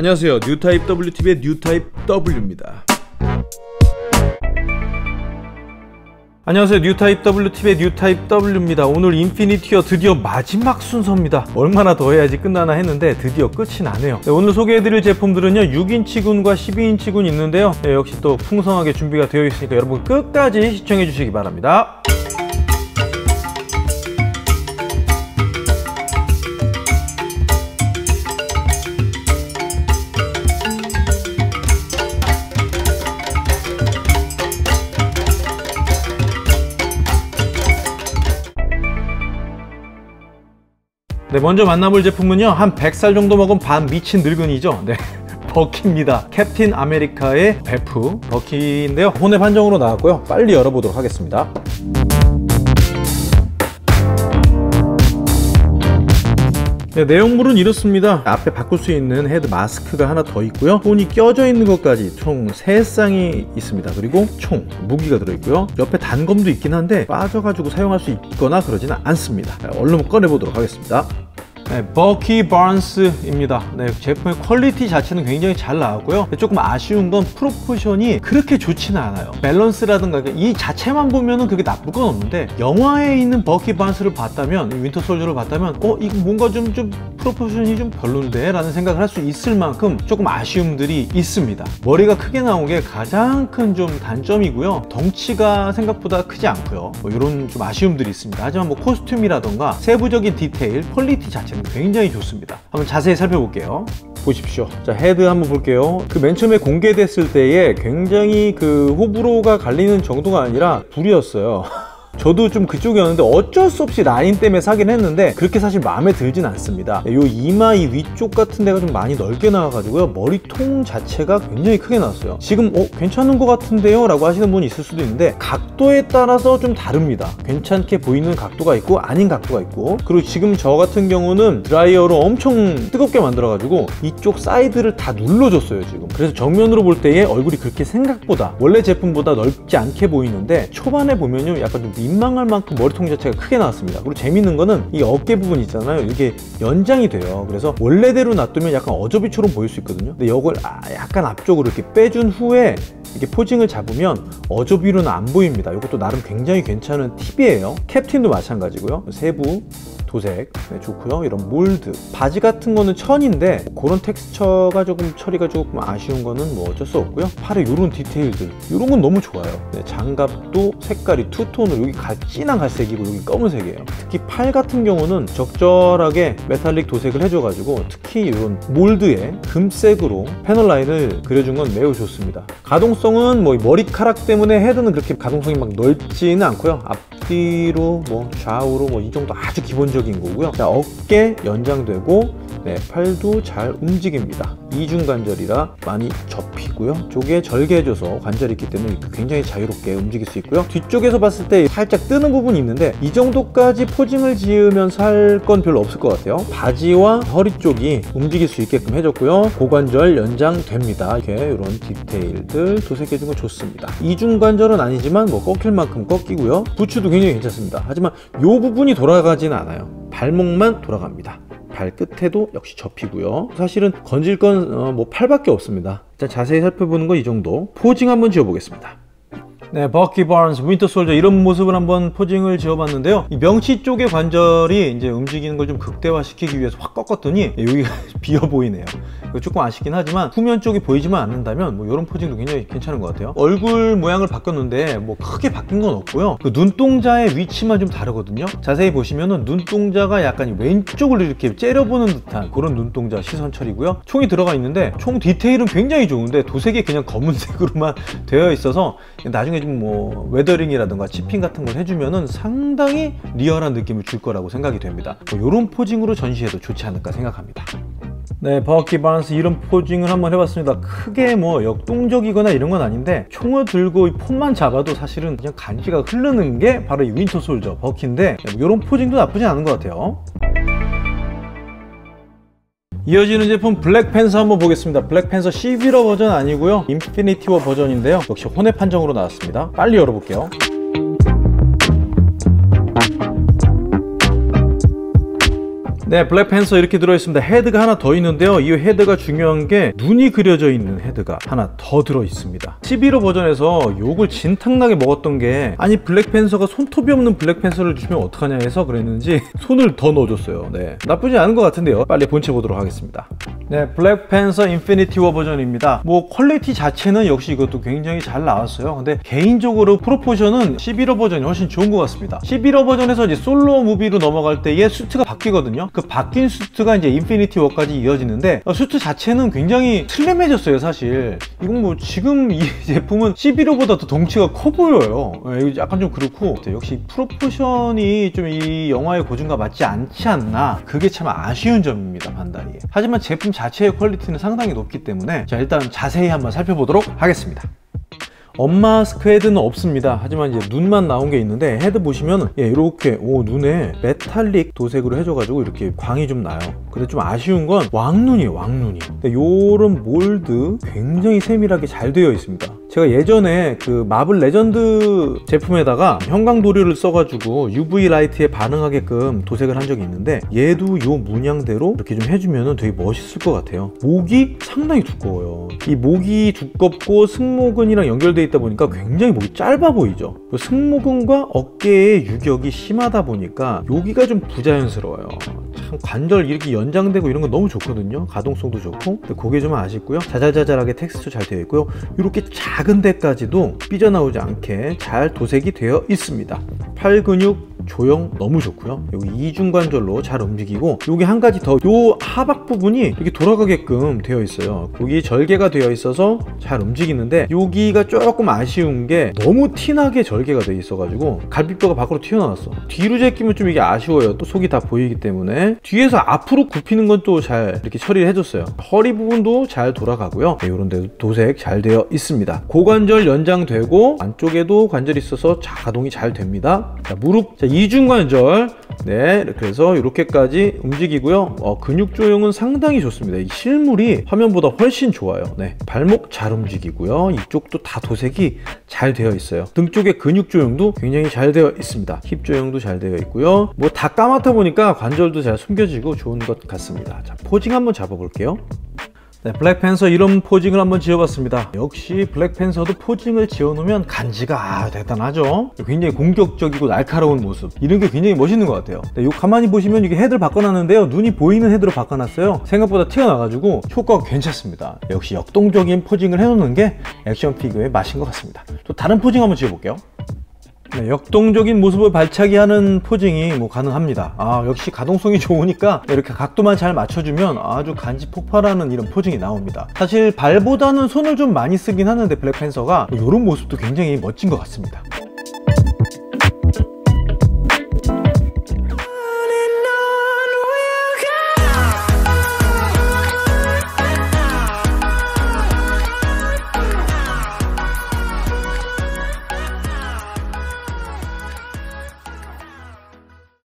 안녕하세요, 뉴타입 WTV의 뉴타입 W입니다. 안녕하세요, 뉴타입 WTV의 뉴타입 W입니다. 오늘 인피니티어 드디어 마지막 순서입니다. 얼마나 더 해야지 끝나나 했는데 드디어 끝이 나네요. 네, 오늘 소개해드릴 제품들은요 6인치군과 12인치군 있는데요, 네, 역시 또 풍성하게 준비가 되어 있으니까 여러분 끝까지 시청해주시기 바랍니다. 네, 먼저 만나볼 제품은요 한 100살 정도 먹은 반 미친 늙은이죠. 네, 버키입니다. 캡틴 아메리카의 베프 버키인데요, 혼합 한정으로 나왔고요. 빨리 열어보도록 하겠습니다. 네, 내용물은 이렇습니다. 앞에 바꿀 수 있는 헤드 마스크가 하나 더 있고요, 손이 껴져 있는 것까지 총 3쌍이 있습니다. 그리고 총, 무기가 들어있고요, 옆에 단검도 있긴 한데 빠져가지고 사용할 수 있거나 그러지는 않습니다. 네, 얼른 꺼내보도록 하겠습니다. 네, 버키 반스입니다. 네, 제품의 퀄리티 자체는 굉장히 잘 나왔고요, 조금 아쉬운 건 프로포션이 그렇게 좋지는 않아요. 밸런스라든가 이 자체만 보면은 그게 나쁠 건 없는데, 영화에 있는 버키 반스를 봤다면, 윈터 솔저를 봤다면 이거 뭔가 좀 프로포션이 좀 별론데? 라는 생각을 할 수 있을 만큼 조금 아쉬움들이 있습니다. 머리가 크게 나온 게 가장 큰 좀 단점이고요, 덩치가 생각보다 크지 않고요, 이런 좀 아쉬움들이 있습니다. 하지만 코스튬이라던가 세부적인 디테일, 퀄리티 자체는 굉장히 좋습니다. 한번 자세히 살펴볼게요. 보십시오. 자, 헤드 한번 볼게요. 그 맨 처음에 공개됐을 때에 굉장히 그 호불호가 갈리는 정도가 아니라 불이었어요. 저도 좀 그쪽이었는데 어쩔 수 없이 라인 때문에 사긴 했는데 그렇게 사실 마음에 들진 않습니다. 요 이마 이 위쪽 같은 데가 좀 많이 넓게 나와가지고요, 머리통 자체가 굉장히 크게 나왔어요. 지금 괜찮은 것 같은데요? 라고 하시는 분이 있을 수도 있는데 각도에 따라서 좀 다릅니다. 괜찮게 보이는 각도가 있고 아닌 각도가 있고, 그리고 지금 저 같은 경우는 드라이어로 엄청 뜨겁게 만들어가지고 이쪽 사이드를 다 눌러줬어요 지금. 그래서 정면으로 볼 때에 얼굴이 그렇게 생각보다 원래 제품보다 넓지 않게 보이는데, 초반에 보면요 약간 좀 민망할 만큼 머리통 자체가 크게 나왔습니다. 그리고 재밌는 거는 이 어깨 부분 있잖아요, 이게 연장이 돼요. 그래서 원래대로 놔두면 약간 어저비처럼 보일 수 있거든요. 근데 이걸 약간 앞쪽으로 이렇게 빼준 후에 이렇게 포징을 잡으면 어저비로는 안 보입니다. 이것도 나름 굉장히 괜찮은 팁이에요. 캡틴도 마찬가지고요, 세부 도색, 네, 좋고요. 이런 몰드, 바지 같은 거는 천인데 그런 텍스처가 조금 처리가 조금 아쉬운 거는 뭐 어쩔 수 없고요. 팔에 이런 디테일들, 이런 건 너무 좋아요. 네, 장갑도 색깔이 투톤으로 여기 진한 갈색이고 여기 검은색이에요. 특히 팔 같은 경우는 적절하게 메탈릭 도색을 해줘가지고 특히 이런 몰드에 금색으로 패널 라인을 그려준 건 매우 좋습니다. 가동성은 뭐 머리카락 때문에 헤드는 그렇게 가동성이 막 넓지는 않고요, 앞뒤로 뭐 좌우로 뭐 이 정도 아주 기본적인 거고요. 자, 어깨 연장되고, 네, 팔도 잘 움직입니다. 이중관절이라 많이 접히고요, 쪽에 절개해줘서 관절이 있기 때문에 굉장히 자유롭게 움직일 수 있고요. 뒤쪽에서 봤을 때 살짝 뜨는 부분이 있는데 이 정도까지 포징을 지으면서 할 건 별로 없을 것 같아요. 바지와 허리 쪽이 움직일 수 있게끔 해줬고요, 고관절 연장됩니다. 이렇게 이런 디테일들 도색해준 거 좋습니다. 이중관절은 아니지만 뭐 꺾일 만큼 꺾이고요, 부츠도 굉장히 괜찮습니다. 하지만 이 부분이 돌아가진 않아요. 발목만 돌아갑니다. 발끝에도 역시 접히고요. 사실은 건질 건 뭐 팔밖에 없습니다. 일단 자세히 살펴보는 거 이 정도. 포징 한번 지어보겠습니다. 네, 버키 반스, 윈터 솔저 이런 모습을 한번 포징을 지어봤는데요, 이 명치 쪽의 관절이 이제 움직이는 걸 좀 극대화시키기 위해서 확 꺾었더니 여기가 비어 보이네요. 조금 아쉽긴 하지만 후면 쪽이 보이지만 않는다면 뭐 이런 포징도 굉장히 괜찮은 것 같아요. 얼굴 모양을 바꿨는데 뭐 크게 바뀐 건 없고요, 그 눈동자의 위치만 좀 다르거든요. 자세히 보시면은 눈동자가 약간 왼쪽을 이렇게 째려보는 듯한 그런 눈동자 시선 처리고요. 총이 들어가 있는데 총 디테일은 굉장히 좋은데 도색이 그냥 검은색으로만 되어 있어서 나중에 뭐 웨더링이라든가 치핑 같은 걸 해주면은 상당히 리얼한 느낌을 줄 거라고 생각이 됩니다. 이런 포징으로 전시해도 좋지 않을까 생각합니다. 네, 버키 반스 이런 포징을 한번 해봤습니다. 크게 뭐 역동적이거나 이런 건 아닌데 총을 들고 이 폼만 잡아도 사실은 그냥 간지가 흐르는 게 바로 이 윈터 솔저 버키인데 이런 포징도 나쁘지 않은 것 같아요. 이어지는 제품 블랙팬서 한번 보겠습니다. 블랙팬서 시비러 버전 아니고요, 인피니티 워 버전인데요, 역시 혼합 한정으로 나왔습니다. 빨리 열어볼게요. 네, 블랙팬서 이렇게 들어있습니다. 헤드가 하나 더 있는데요, 이 헤드가 중요한 게 눈이 그려져 있는 헤드가 하나 더 들어있습니다. 11호 버전에서 욕을 진탕나게 먹었던 게, 아니 블랙팬서가 손톱이 없는 블랙팬서를 주시면 어떡하냐 해서 그랬는지 손을 더 넣어줬어요. 네, 나쁘지 않은 것 같은데요. 빨리 본체 보도록 하겠습니다. 네, 블랙팬서 인피니티 워 버전입니다. 뭐 퀄리티 자체는 역시 이것도 굉장히 잘 나왔어요. 근데 개인적으로 프로포션은 11호 버전이 훨씬 좋은 것 같습니다. 11호 버전에서 이제 솔로 무비로 넘어갈 때에 수트가 바뀌거든요. 그 바뀐 수트가 이제 인피니티 워까지 이어지는데, 수트 자체는 굉장히 슬림해졌어요. 사실 이건 뭐 지금 이 제품은 11호보다 더 덩치가 커 보여요. 네, 약간 좀 그렇고, 역시 프로포션이 좀 이 영화의 고증과 맞지 않지 않나, 그게 참 아쉬운 점입니다, 판단이. 하지만 제품 자체의 퀄리티는 상당히 높기 때문에, 자 일단 자세히 한번 살펴보도록 하겠습니다. 엄마스크 헤드는 없습니다. 하지만 이제 눈만 나온 게 있는데, 헤드 보시면 예, 이렇게 오, 눈에 메탈릭 도색으로 해줘가지고 이렇게 광이 좀 나요. 근데 좀 아쉬운 건 왕눈이에요, 왕눈이. 근데 요런 몰드 굉장히 세밀하게 잘 되어 있습니다. 제가 예전에 그 마블 레전드 제품에다가 형광도료를 써가지고 UV 라이트에 반응하게끔 도색을 한 적이 있는데, 얘도 요 문양대로 이렇게 좀 해주면 되게 멋있을 것 같아요. 목이 상당히 두꺼워요. 이 목이 두껍고 승모근이랑 연결되어 있다 보니까 굉장히 목이 짧아 보이죠. 승모근과 어깨의 유격이 심하다 보니까 여기가 좀 부자연스러워요. 참 관절 이렇게 연장되고 이런 건 너무 좋거든요. 가동성도 좋고. 근데 그게 좀 아쉽고요. 자잘자잘하게 텍스처 잘 되어 있고요. 이렇게 작은 데까지도 삐져나오지 않게 잘 도색이 되어 있습니다. 팔 근육 조형 너무 좋고요. 여기 이중관절로 잘 움직이고, 여기 한 가지 더, 요 하박 부분이 이렇게 돌아가게끔 되어 있어요. 여기 절개가 되어 있어서 잘 움직이는데, 여기가 조금 아쉬운 게 너무 티나게 절개가 되어 있어가지고 갈비뼈가 밖으로 튀어나왔어. 뒤로 제끼면 좀 이게 아쉬워요. 또 속이 다 보이기 때문에. 뒤에서 앞으로 굽히는 건 또 잘 이렇게 처리를 해줬어요. 허리 부분도 잘 돌아가고요. 네, 이런 데도 도색 잘 되어 있습니다. 고관절 연장되고 안쪽에도 관절이 있어서 가동이 잘 됩니다. 자, 무릎, 자, 이중관절, 네, 그래서 이렇게까지 움직이고요. 근육 조형은 상당히 좋습니다. 이 실물이 화면보다 훨씬 좋아요. 네, 발목 잘 움직이고요. 이쪽도 다 도색이 잘 되어 있어요. 등 쪽의 근육 조형도 굉장히 잘 되어 있습니다. 힙 조형도 잘 되어 있고요. 뭐 다 까맣다 보니까 관절도 잘 숨겨지고 좋은 것 같습니다. 자, 포징 한번 잡아볼게요. 네, 블랙팬서 이런 포징을 한번 지어봤습니다. 역시 블랙팬서도 포징을 지어놓으면 간지가 대단하죠. 굉장히 공격적이고 날카로운 모습, 이런 게 굉장히 멋있는 것 같아요. 네, 요 가만히 보시면 이게 헤드를 바꿔놨는데요, 눈이 보이는 헤드로 바꿔놨어요. 생각보다 튀어나가지고 효과가 괜찮습니다. 역시 역동적인 포징을 해놓는 게 액션 피규어의 맛인 것 같습니다. 또 다른 포징 한번 지어볼게요. 네, 역동적인 모습을 발차기 하는 포징이 뭐 가능합니다. 역시 가동성이 좋으니까 이렇게 각도만 잘 맞춰주면 아주 간지 폭발하는 이런 포징이 나옵니다. 사실 발보다는 손을 좀 많이 쓰긴 하는데, 블랙팬서가 이런 모습도 굉장히 멋진 것 같습니다.